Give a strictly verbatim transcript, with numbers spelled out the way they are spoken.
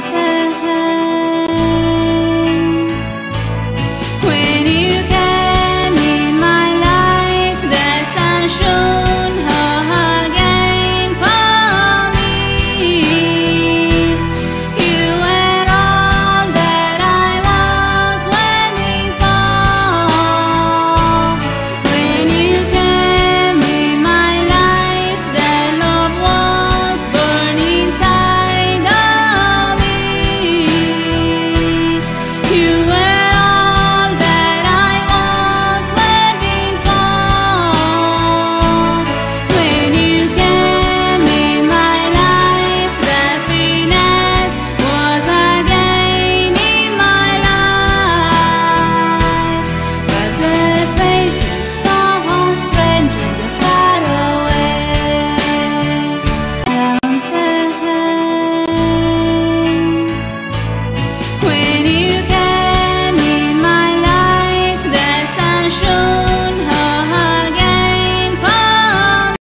sunset.